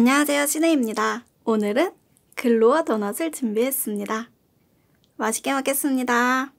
안녕하세요, 신혜입니다. 오늘은 글로어 도넛을 준비했습니다. 맛있게 먹겠습니다.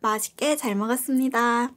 맛있게 잘 먹었습니다.